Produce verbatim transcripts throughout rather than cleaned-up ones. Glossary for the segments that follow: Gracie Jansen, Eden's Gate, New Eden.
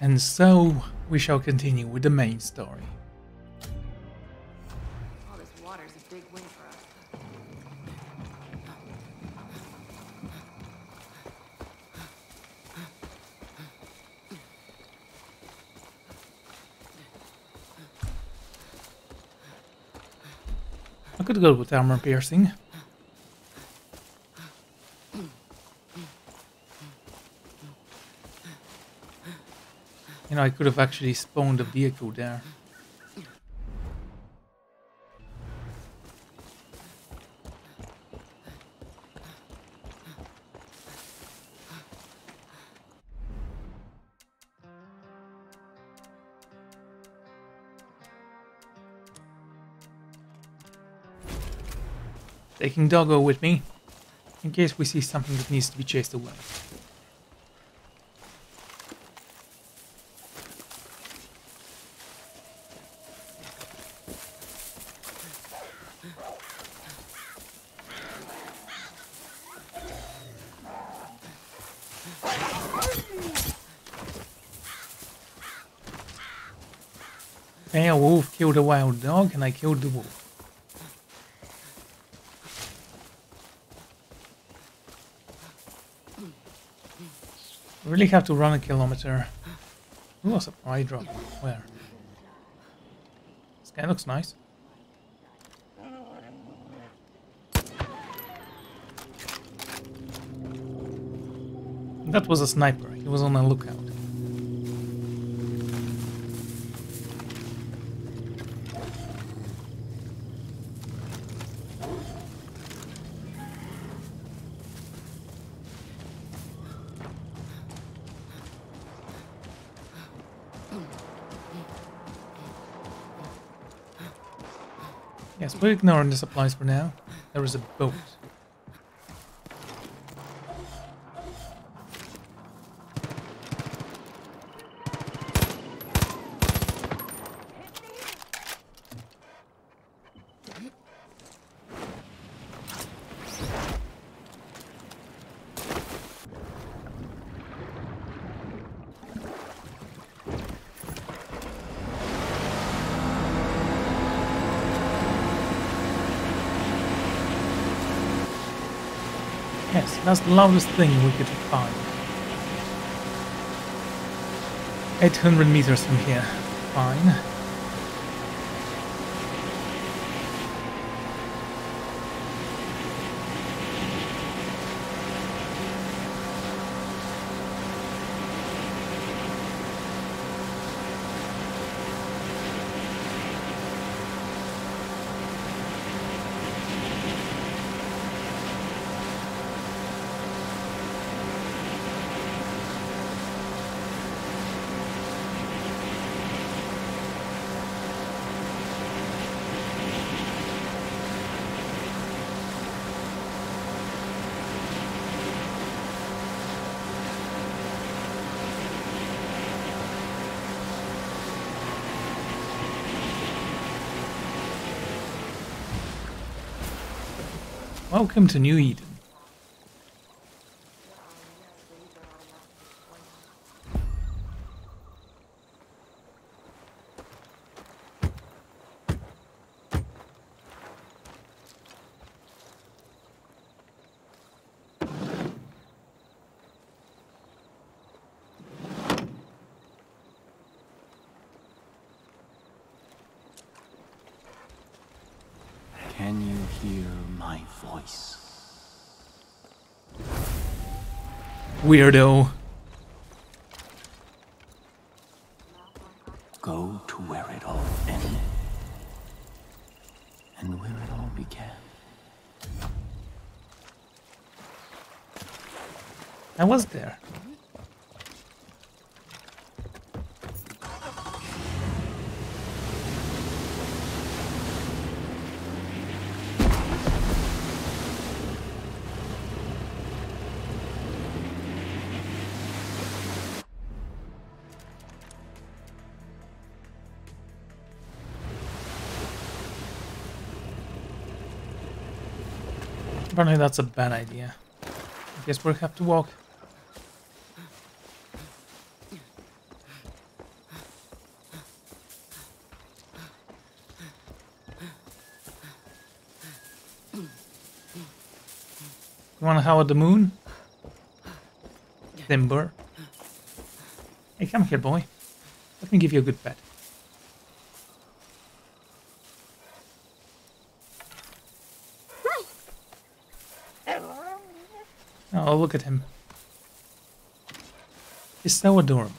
And so we shall continue with the main story. All this water's a big win for us. I could go with armor piercing. You know, I could have actually spawned a vehicle there. Taking Doggo with me, in case we see something that needs to be chased away. Hey, a wolf killed a wild dog, and I killed the wolf. I really have to run a kilometer. Who was a eye drop? Where? This guy looks nice. That was a sniper. He was on a lookout. Yes, we're ignoring the supplies for now. There is a boat. Yes, that's the loudest thing we could find. eight hundred meters from here. Fine. Welcome to New Eden. Can you hear my voice? Weirdo. Go to where it all ended. And where it all began. I was there. Apparently that's a bad idea. I guess we'll have to walk. You wanna howl at the moon? Timber. Hey, come here, boy. Let me give you a good pet. Oh, look at him. He's so adorable.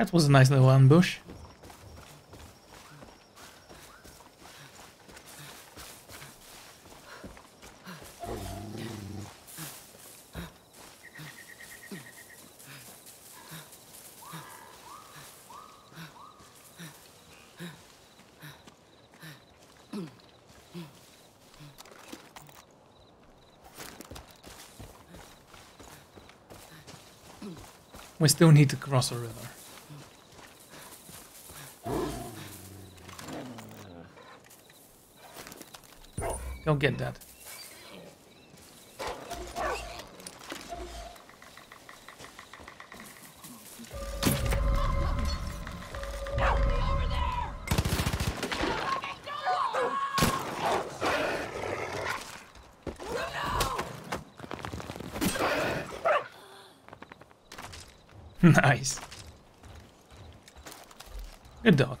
That was a nice little ambush. We still need to cross a river. Don't get that. Nice. Good dog.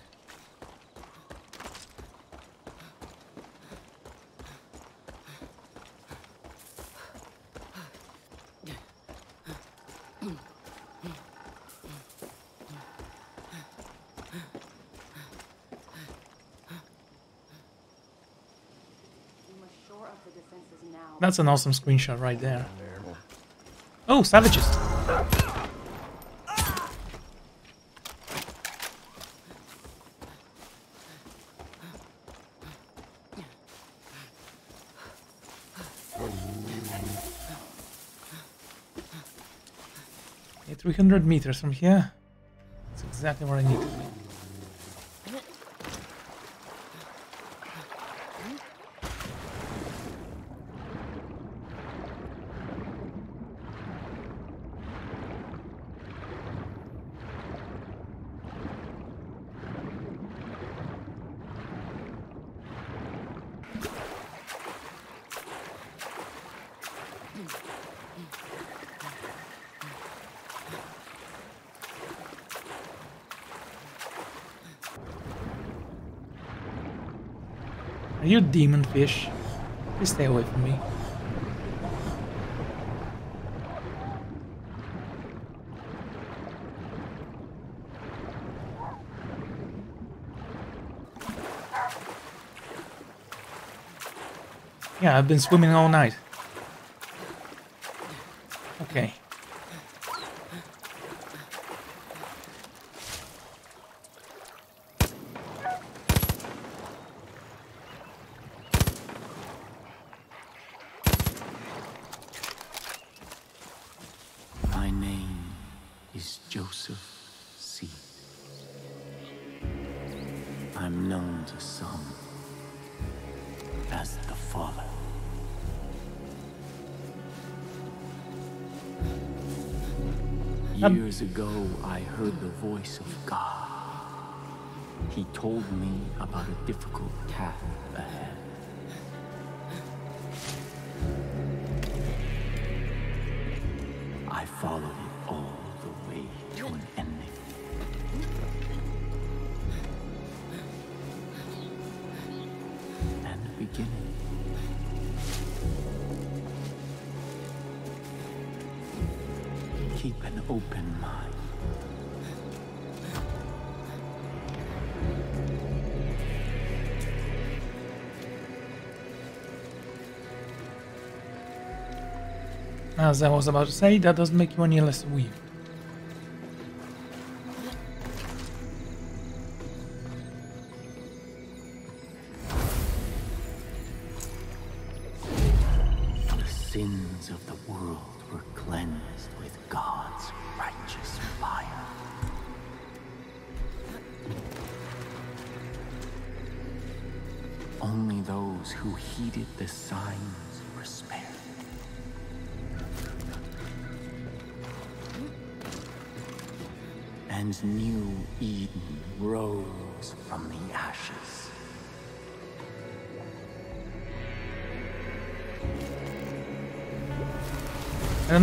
That's an awesome screenshot right there. Oh, savages! Okay, three hundred meters from here. That's exactly where I need to be. You demon fish, please stay away from me. Yeah, I've been swimming all night. Okay. Years ago, I heard the voice of God. He told me about a difficult path ahead. I followed it all the way to an ending. And a beginning. Keep an open mind. As I was about to say, that doesn't make you any less weird. The sins of the world were cleansed with God's righteous fire. Only those who heeded the signs were spared. And New Eden rose from the ashes. I don't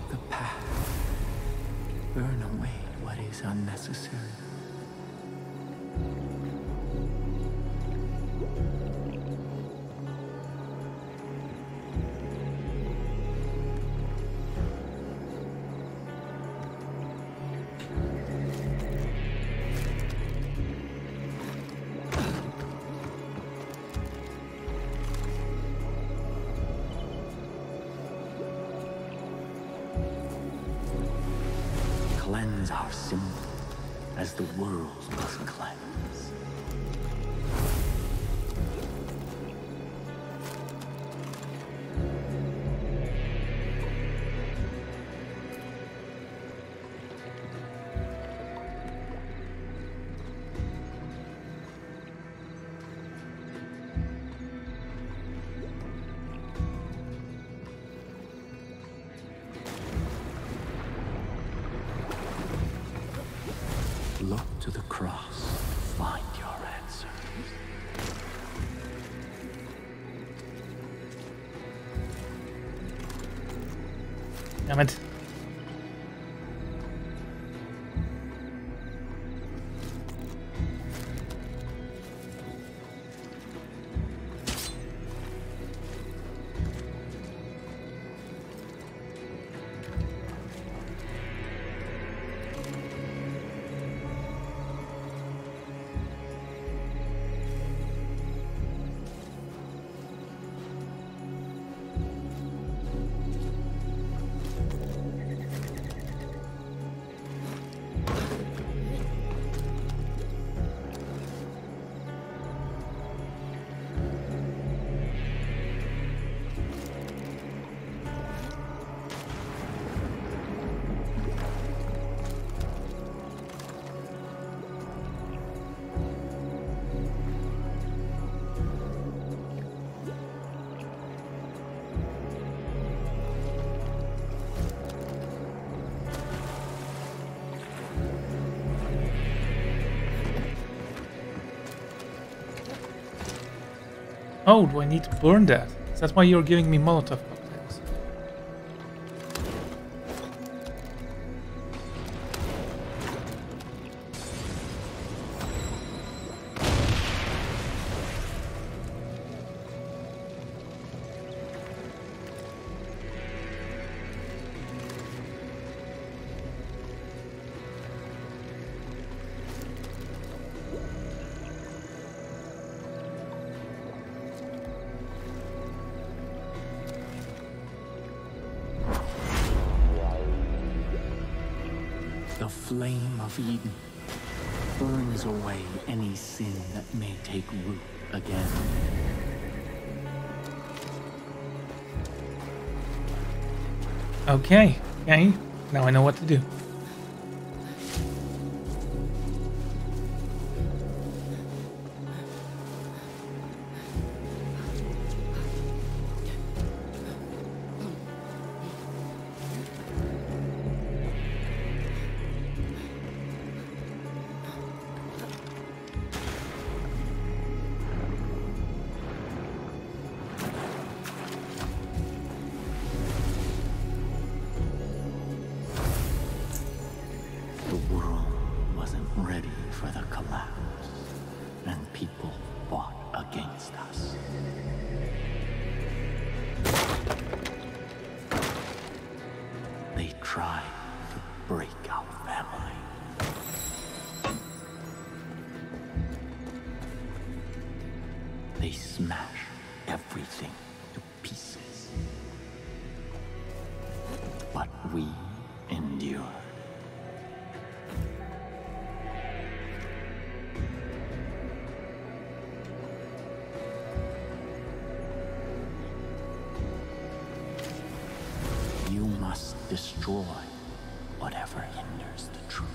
The path. Burn away what is unnecessary. Cleanse our symbol, as the world must cleanse. Look to the cross to find your answers. Damn it. Oh, do I need to burn that? Is that why you're giving me Molotov cocktails? The flame of Eden burns away any sin that may take root again. Okay, okay. Now I know what to do. Try to break our family. They smash everything to pieces. we endure. You must destroy whatever hinders the truth.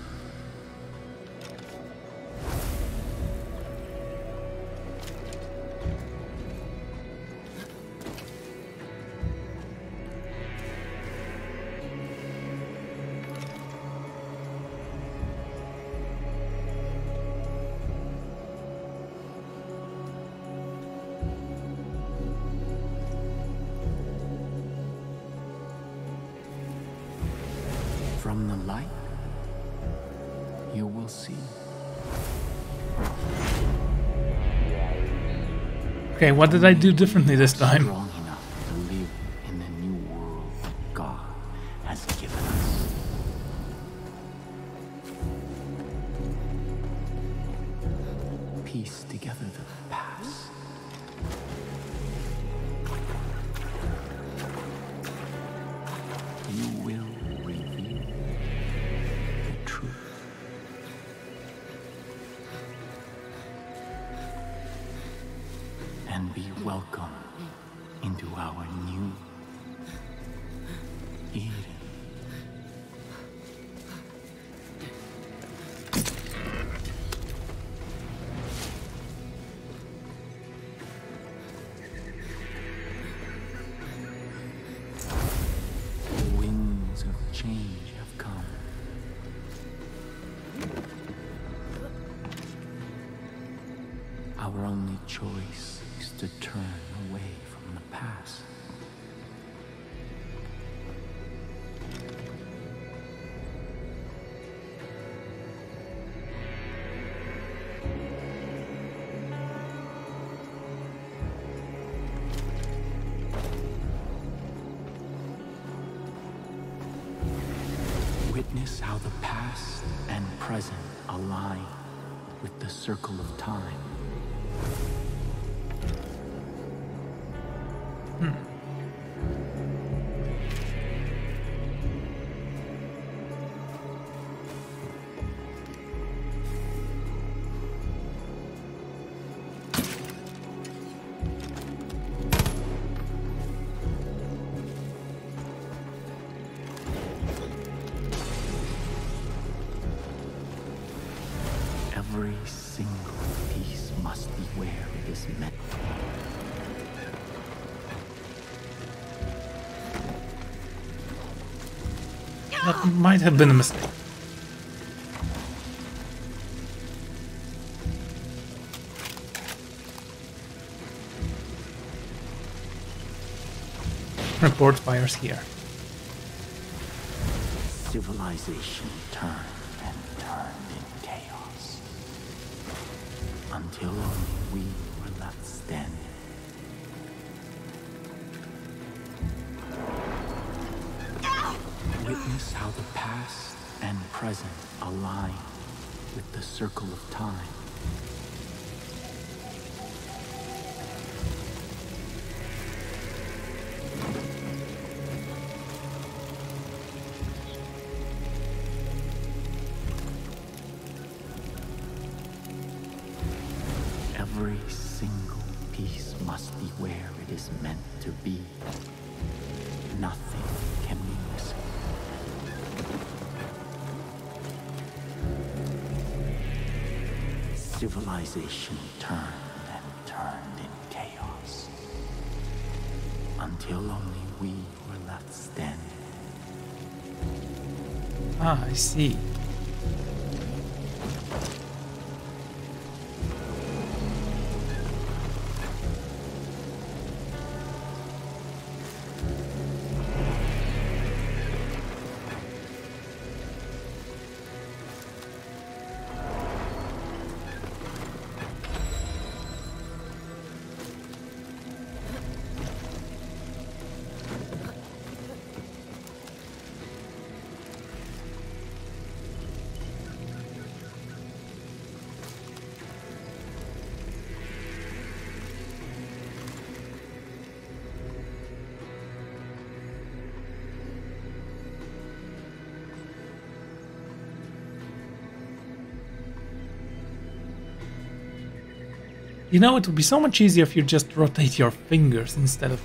From the light, you will see. Okay, what did I do differently this time? Strong enough to live in the new world that God has given us. Piece together the past. You will. And be welcome into our new Eden. The winds of change have come. Our only choice is to turn away from the past. Witness how the past and present align with the circle of time. Hmm. Every single piece must be where it is meant to be. That might have been a mistake. Report fires here. Civilization turned and turned in chaos until only we were left standing. Witness how the past and present align with the circle of time. Every single piece must be where it is meant to be. Nothing can be missing. Civilization turned and turned in chaos until only we were left standing. Ah, I see. You know, it would be so much easier if you just rotate your fingers instead of...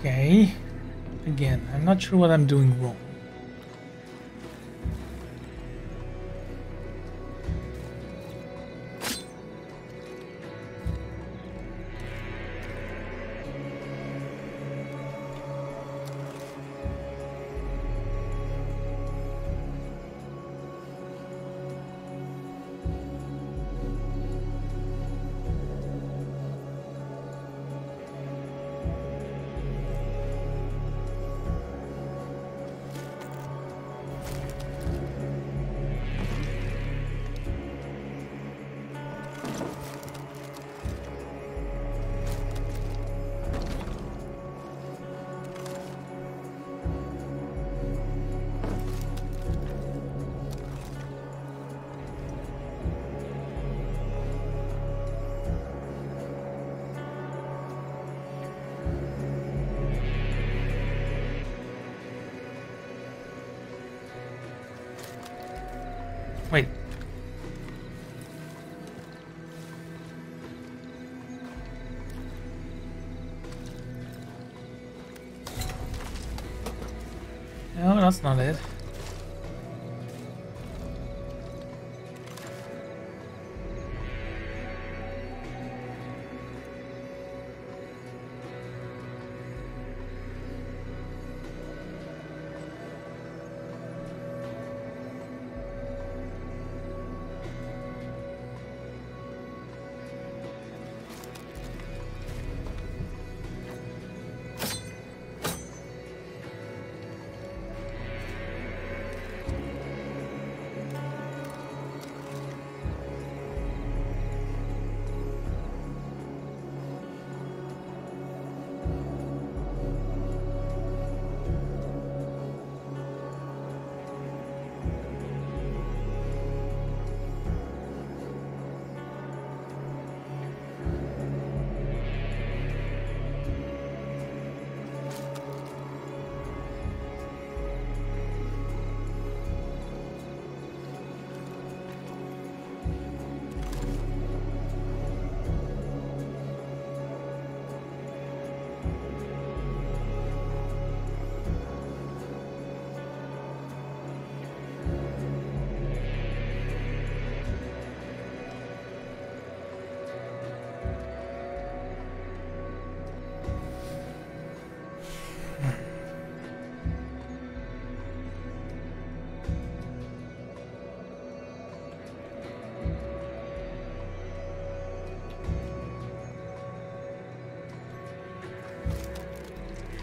Okay, again, I'm not sure what I'm doing wrong. No, that's not it.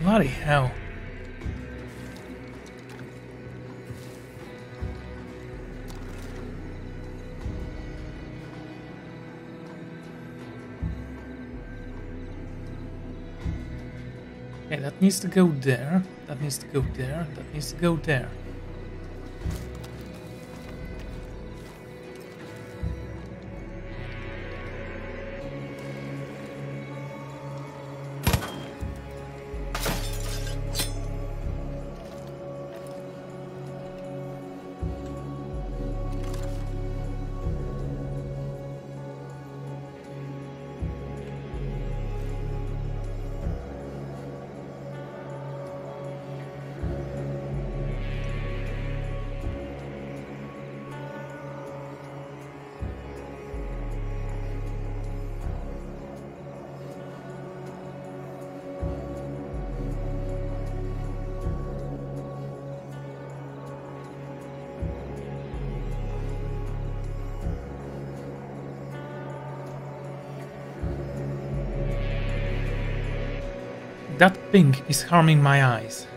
Bloody hell. Okay, that needs to go there, that needs to go there, that needs to go there. That pink is harming my eyes.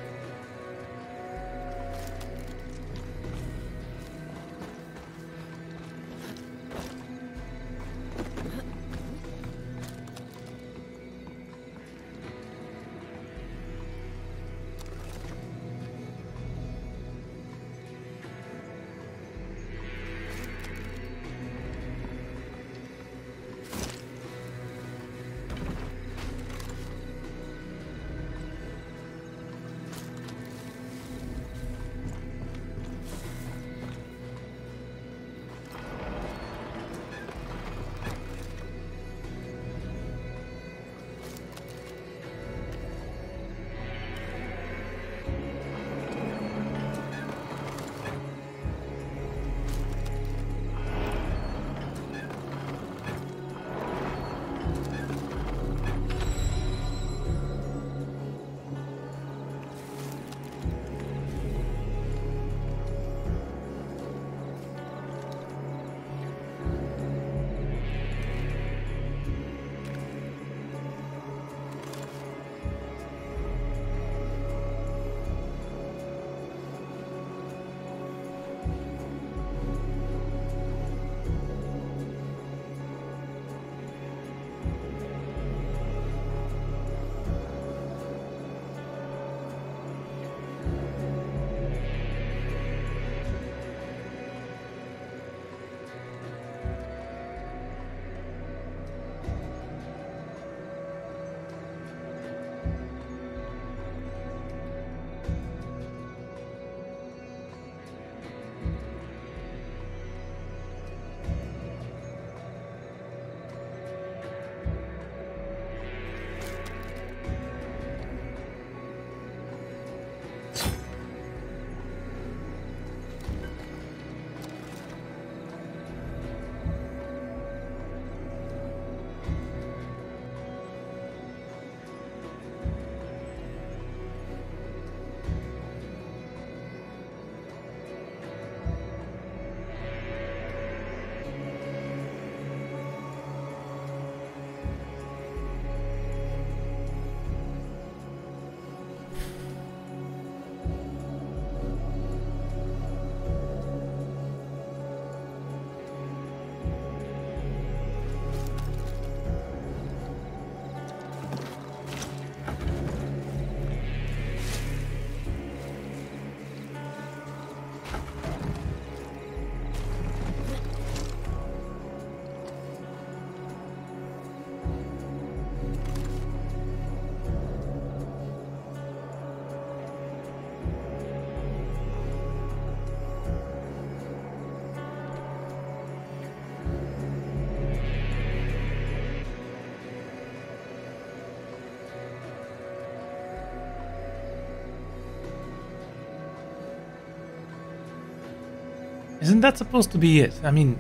Isn't that supposed to be it? I mean...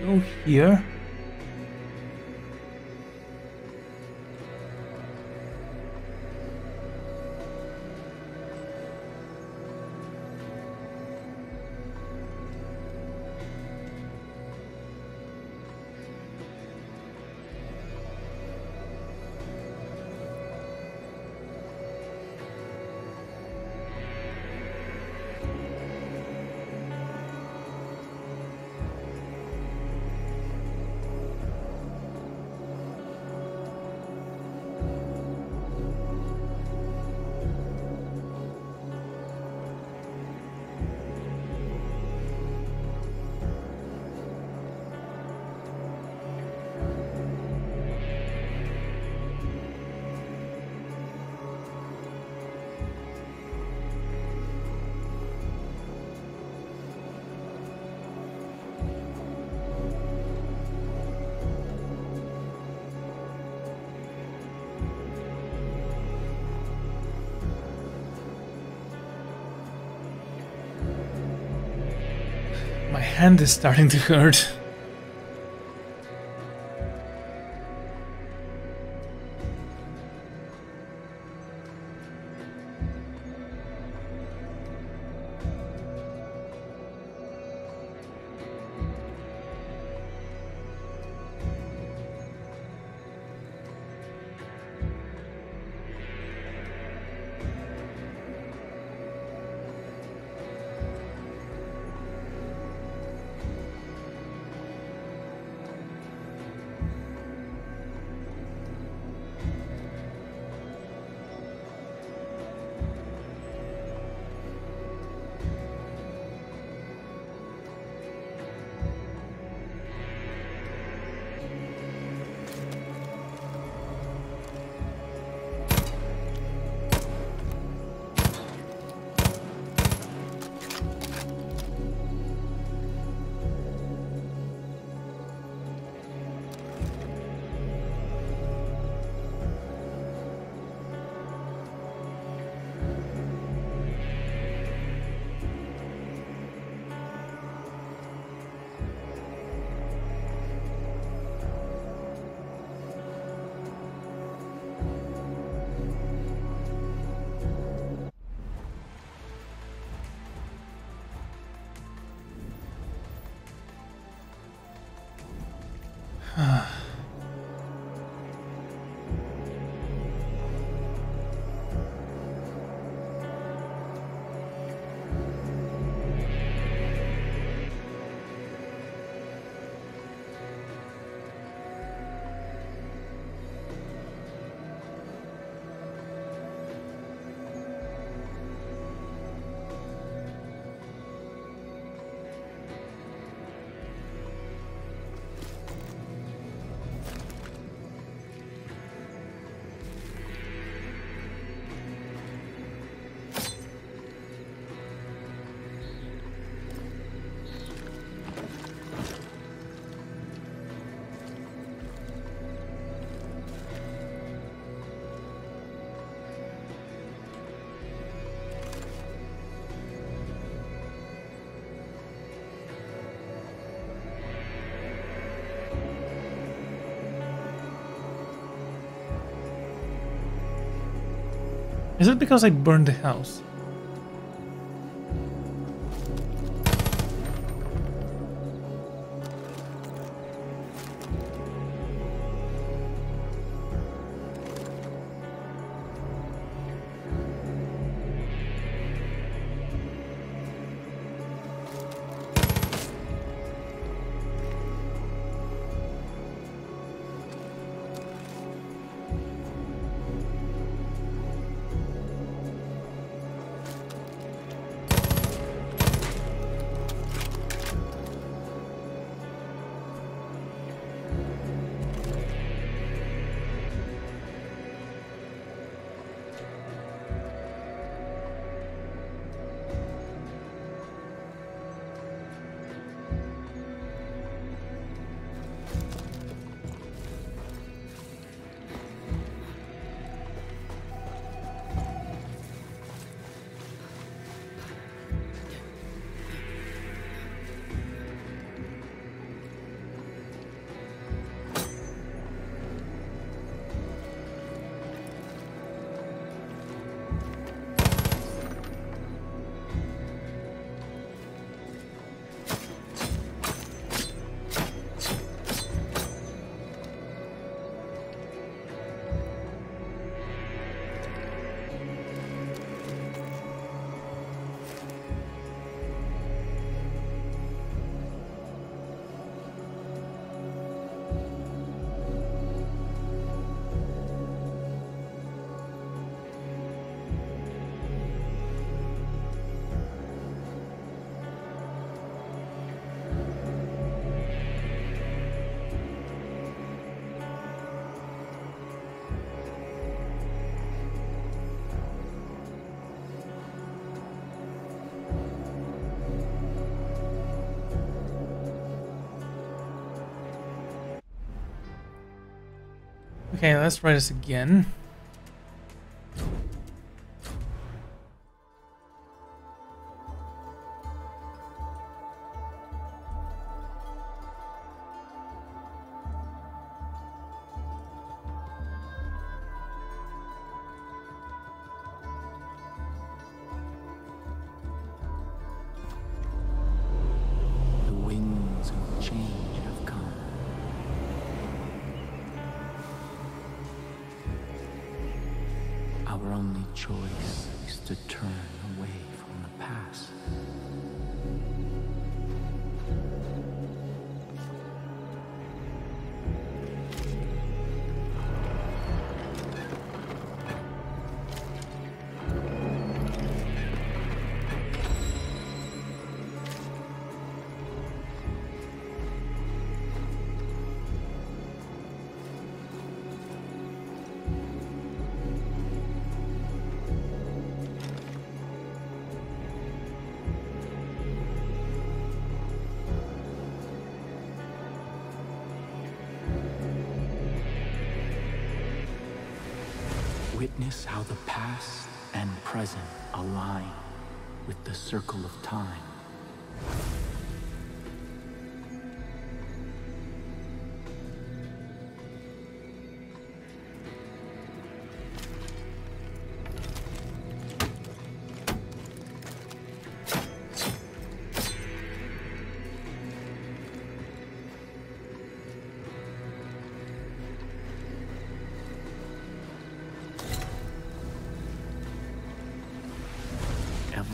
Go here... My hand is starting to hurt. Is it because I burned the house? Okay, let's try this again. Witness how the past and present align with the circle of time.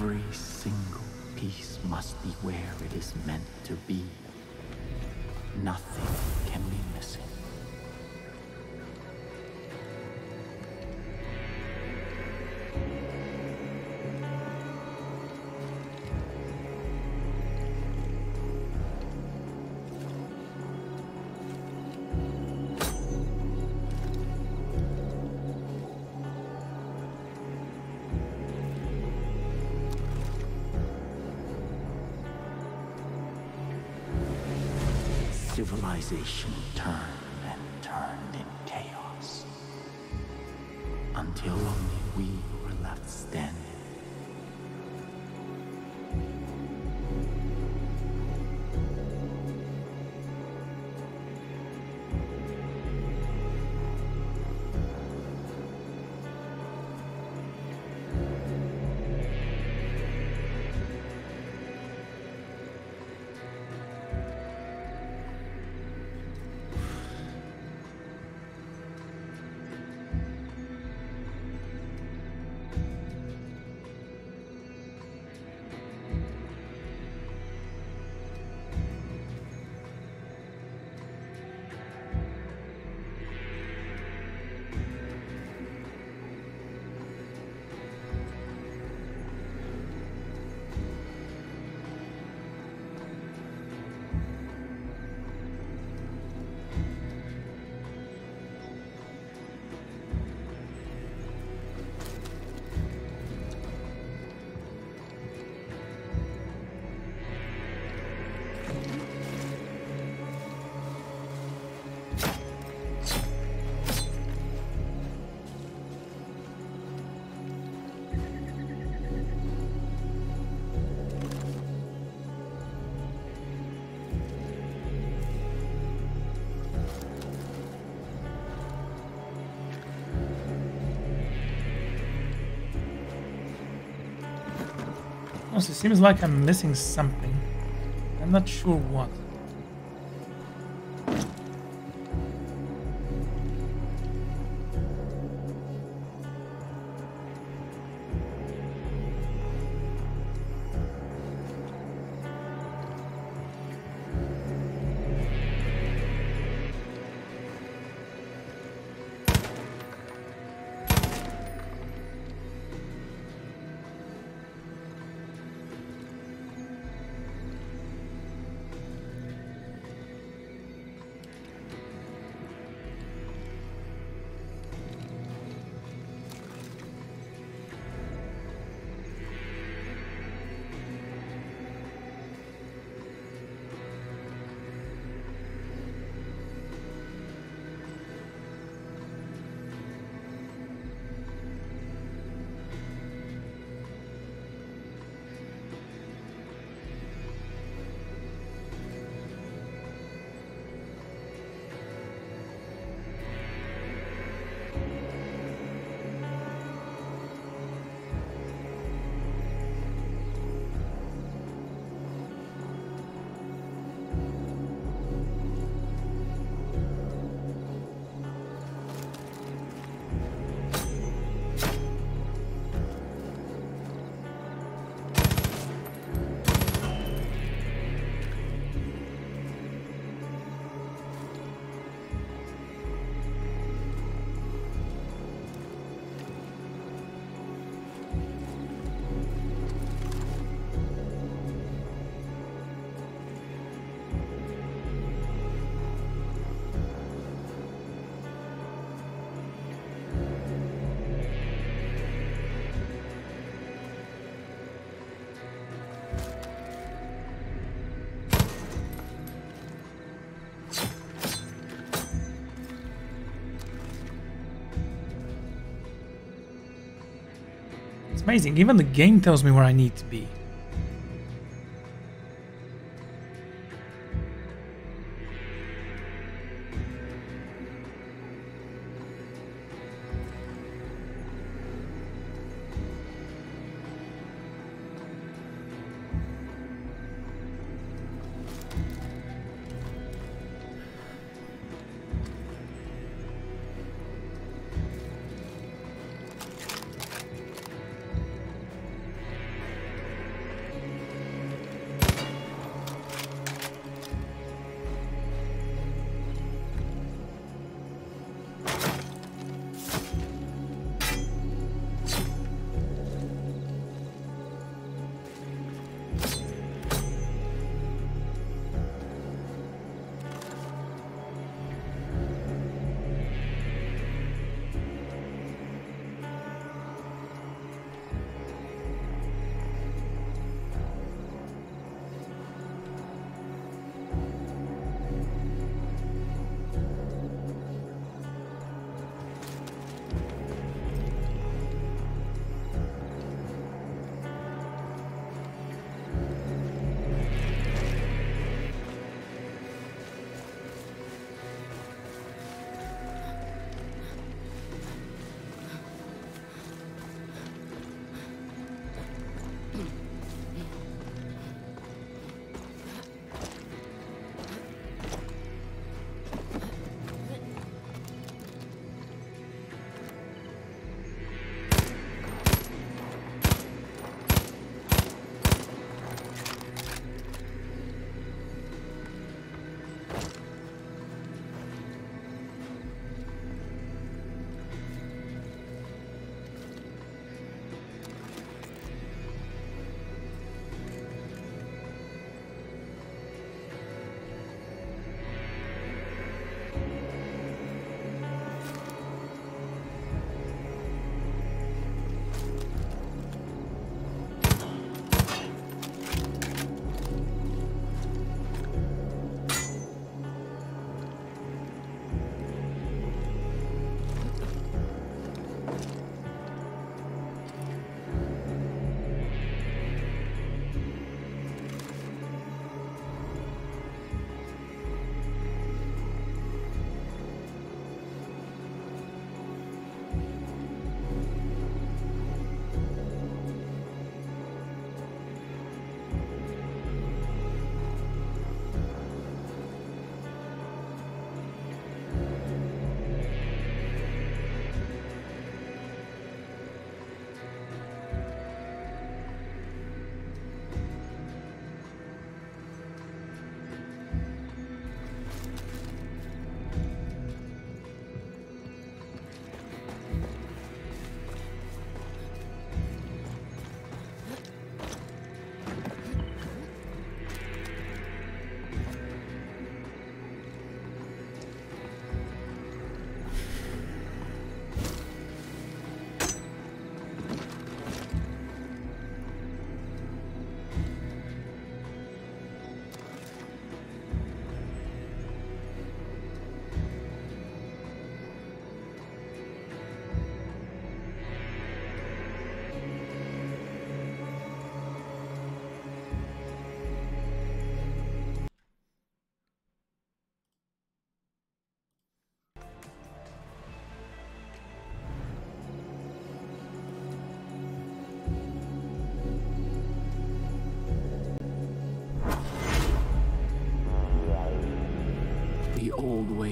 Every single piece must be where it is meant to be. Nothing can be missing. Civilization turned and turned in chaos, until only we were left standing. It seems like I'm missing something. I'm not sure what. It's amazing, even the game tells me where I need to be.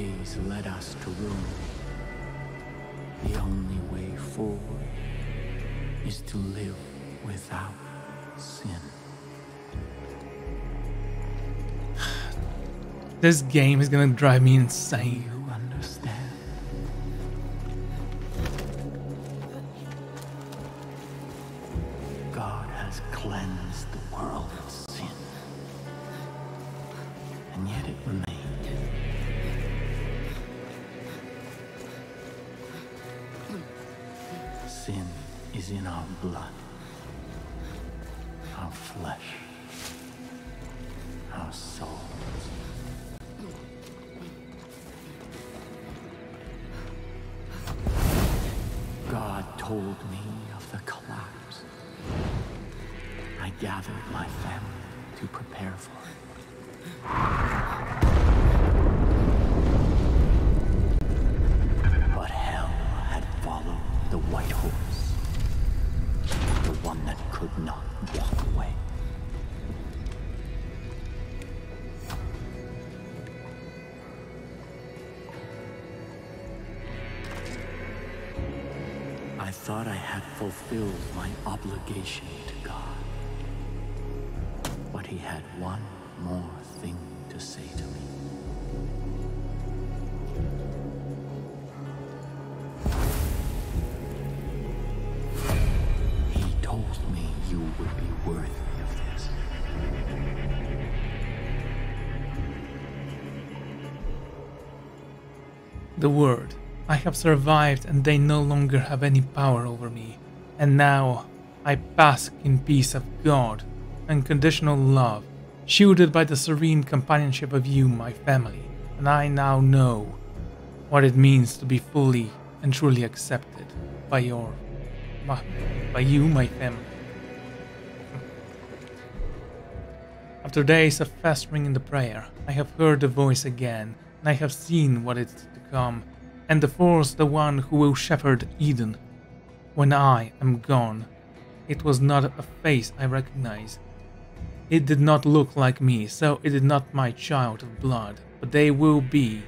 ways led us to ruin. The only way forward is to live without sin. This game is gonna drive me insane. You understand? God has cleansed the world of sin, and yet it remains. Sin is in our blood, our flesh, our souls. God told me of the collapse. I gathered my family to prepare for it. But hell had followed the white horse, the one that could not walk away. I thought I had fulfilled my obligation to God, but he had one more thing to say to me. He told me you would be worthy of this. The word. I have survived, and they no longer have any power over me. And now I bask in peace of God, unconditional love, shielded by the serene companionship of you, my family. And I now know what it means to be fully and truly accepted by your, by, by you, my family. After days of festering in the prayer, I have heard the voice again, and I have seen what is to come. And the force, the one who will shepherd Eden. When I am gone, it was not a face I recognized. It did not look like me, so it is not my child of blood, but they will be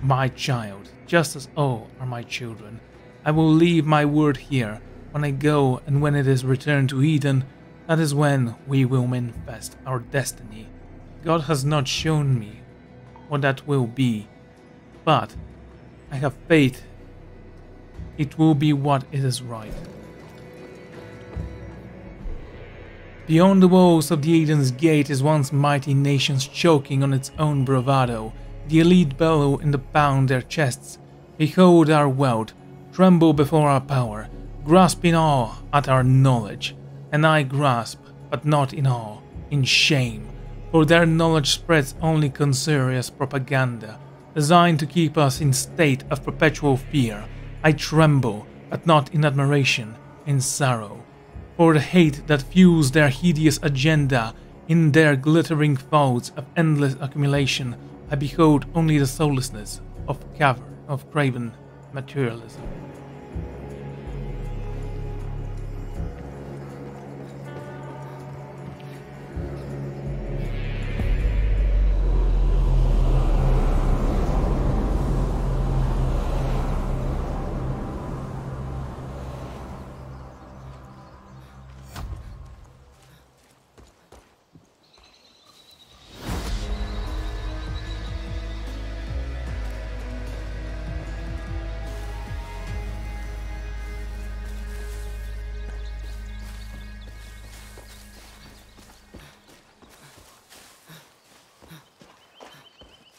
my child, just as all are my children. I will leave my word here. When I go and when it is returned to Eden, that is when we will manifest our destiny. God has not shown me what that will be, but I have faith it will be what it is right. Beyond the walls of the Eden's Gate is one's mighty nations choking on its own bravado. The elite bellow in the pound their chests. Behold our wealth, tremble before our power, grasp in awe at our knowledge. And I grasp, but not in awe, in shame, for their knowledge spreads only censorious propaganda, designed to keep us in state of perpetual fear. I tremble, but not in admiration, in sorrow, for the hate that fuels their hideous agenda. In their glittering folds of endless accumulation, I behold only the soullessness of cavern, of craven materialism.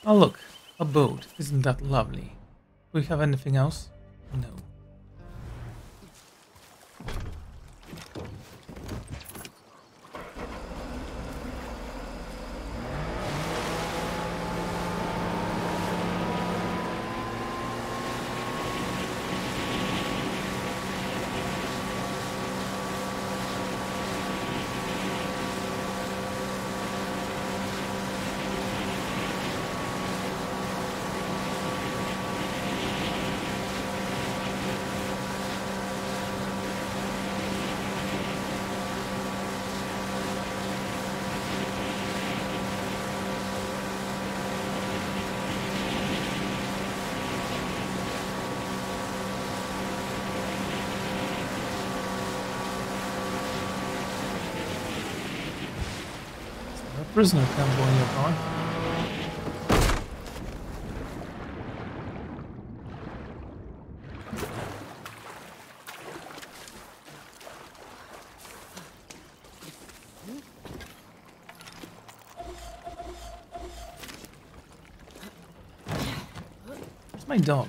Oh look, a boat. Isn't that lovely? Do we have anything else? No. prisoner camp going nearby. Where's my dog?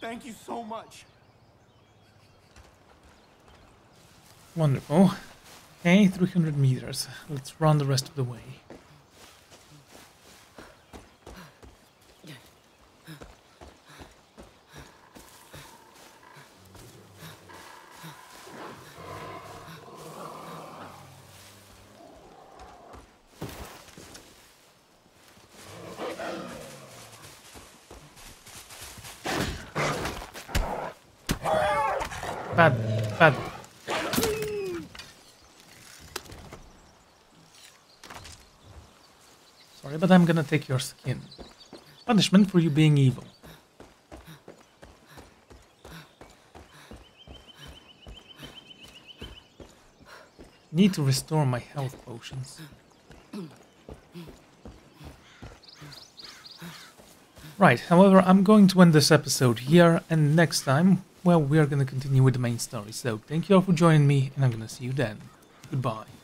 Thank you so much. Wonderful. Okay, three hundred meters. Let's run the rest of the way. Bad, bad. Sorry, but I'm gonna take your skin. Punishment for you being evil. Need to restore my health potions. Right, however, I'm going to end this episode here, and next time, well, we are going to continue with the main story, so thank you all for joining me, and I'm going to see you then. Goodbye.